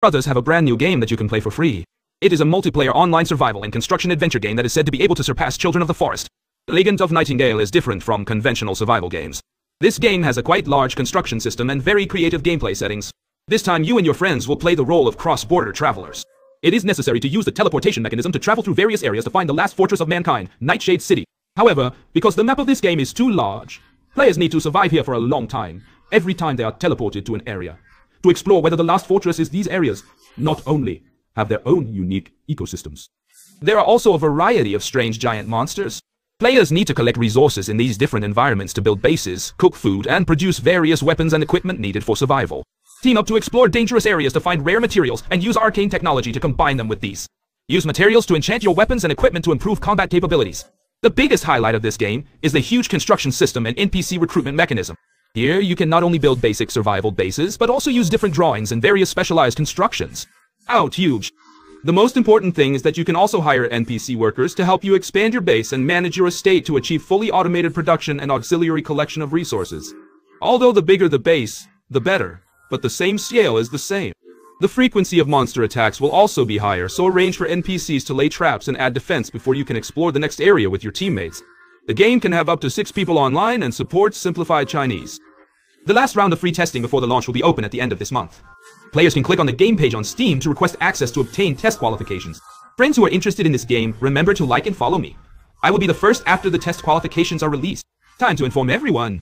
Brothers have a brand new game that you can play for free. It is a multiplayer online survival and construction adventure game that is said to be able to surpass Children of the Forest. Legend of Nightingale is different from conventional survival games. This game has a quite large construction system and very creative gameplay settings. This time you and your friends will play the role of cross-border travelers. It is necessary to use the teleportation mechanism to travel through various areas to find the last fortress of mankind, Nightshade City. However, because the map of this game is too large, players need to survive here for a long time, every time they are teleported to an area, to explore whether the last fortress is these areas. Not only have their own unique ecosystems, there are also a variety of strange giant monsters. Players need to collect resources in these different environments to build bases, cook food, and produce various weapons and equipment needed for survival. Team up to explore dangerous areas to find rare materials and use arcane technology to combine them with these. Use materials to enchant your weapons and equipment to improve combat capabilities. The biggest highlight of this game is the huge construction system and NPC recruitment mechanism. Here you can not only build basic survival bases, but also use different drawings and various specialized constructions. Out huge! The most important thing is that you can also hire NPC workers to help you expand your base and manage your estate to achieve fully automated production and auxiliary collection of resources. Although the bigger the base, the better, but the same scale is the same. The frequency of monster attacks will also be higher, so arrange for NPCs to lay traps and add defense before you can explore the next area with your teammates. The game can have up to 6 people online and supports simplified Chinese. The last round of free testing before the launch will be open at the end of this month. Players can click on the game page on Steam to request access to obtain test qualifications. Friends who are interested in this game, remember to like and follow me. I will be the first after the test qualifications are released. Time to inform everyone.